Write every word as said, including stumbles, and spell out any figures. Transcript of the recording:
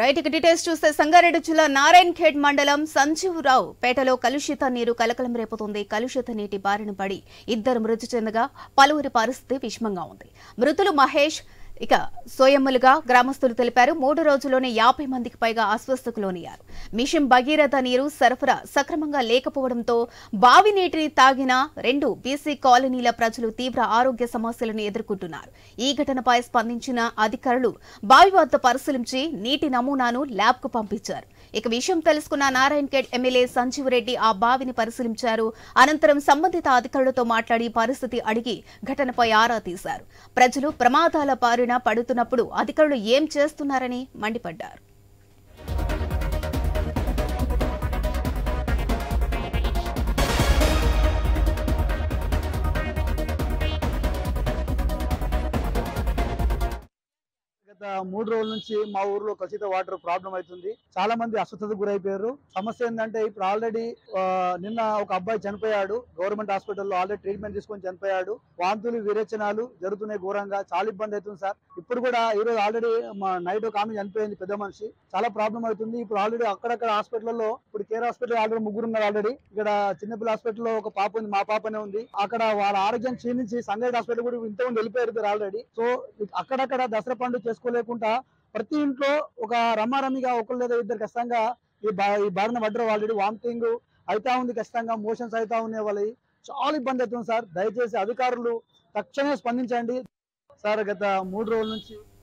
Right ఇక details చూస్తే సంగారెడ్డి జిల్లా నారాయణఖేడ్ మండలం సంజీవరావు పేటలో కలుషిత నీరు కలకలం రేపుతోంది. కలుషిత నీటి బారిన పడి ఇద్దరు మృతి చెందగా పలువురి పరిస్థితి విషమంగా ఉంది. మృతులు మహేష్ ఇక సోయమ్మలుగా గ్రామస్తులు తెలిపారు. మూడు రోజుల్లోనే యాభై మందికి పైగా అస్వస్థకు లోనయ్యారు. మిషన్ భగీరథ నీరు సరఫరా సక్రమంగా లేకపోవడంతో బావి నీటిని తాగిన రెండు బీసీ కాలనీల ప్రజలు తీవ్ర ఆరోగ్య సమస్యలను ఎదుర్కొంటున్నారు. ఈ ఘటనపై స్పందించిన అధికారులు బావి వద్ద పరిశీలించి నీటి నమూనాను ల్యాబ్కు పంపించారు. ఇక విషయం తెలుసుకున్న నారాయణఖేడ్ ఎమ్మెల్యే సంజీవరెడ్డి ఆ బావిని పరిశీలించారు. అనంతరం సంబంధిత అధికారులతో మాట్లాడి పరిస్థితి అడిగి ఘటనపై ఆరా తీశారు. ప్రజలు ప్రమాదాల బారి పడుతున్నప్పుడు అధికారులు ఏం చేస్తున్నారని మండిపడ్డారు. గత మూడు రోజుల నుంచి మా ఊర్లో కలుషిత వాటర్ ప్రాబ్లం అవుతుంది. చాలా మంది అస్వస్థతకు గురైపోయారు. సమస్య ఏంటంటే ఇప్పుడు ఆల్రెడీ నిన్న ఒక అబ్బాయి చనిపోయాడు. గవర్నమెంట్ హాస్పిటల్లో ఆల్రెడీ ట్రీట్మెంట్ తీసుకొని చనిపోయాడు. వాంతులు విరేచనాలు జరుగుతున్నాయి ఘోరంగా. చాలా ఇబ్బంది అవుతుంది సార్. ఇప్పుడు కూడా ఈరోజు ఆల్రెడీ నైట్ ఒక ఆమె చనిపోయింది, పెద్ద మనిషి. చాలా ప్రాబ్లం అవుతుంది. ఇప్పుడు ఆల్రెడీ అక్కడక్కడ హాస్పిటల్లో ఇప్పుడు కేర్ హాస్పిటల్ ఆల్రెడీ ముగ్గురు ఉన్నారు. ఆల్రెడీ ఇక్కడ చిన్నపిల్ల హాస్పిటల్లో ఒక పాప ఉంది, మా పాపనే ఉంది. అక్కడ వాళ్ళ ఆరోగ్యం క్షీణించి సంగారెడ్డి హాస్పిటల్ కూడా ఇంతమంది వెళ్ళిపోయారు ఆల్రెడీ. సో అక్కడక్కడ దసరా పండుగ చేసుకో లేకుండా ప్రతి ఇంట్లో ఒక రమ్మారమ్మిగా ఒకరు లేదా ఇద్దరు ఖచ్చితంగా ఈ బారిన పడ్డరు. ఆల్రెడీ వామిటింగ్ అవుతా ఉంది, ఖచ్చితంగా మోషన్స్ అవుతా ఉన్నాయి. వాళ్ళవి చాలా ఇబ్బంది అవుతుంది సార్. దయచేసి అధికారులు తక్షణమే స్పందించండి సార్. గత మూడు రోజుల నుంచి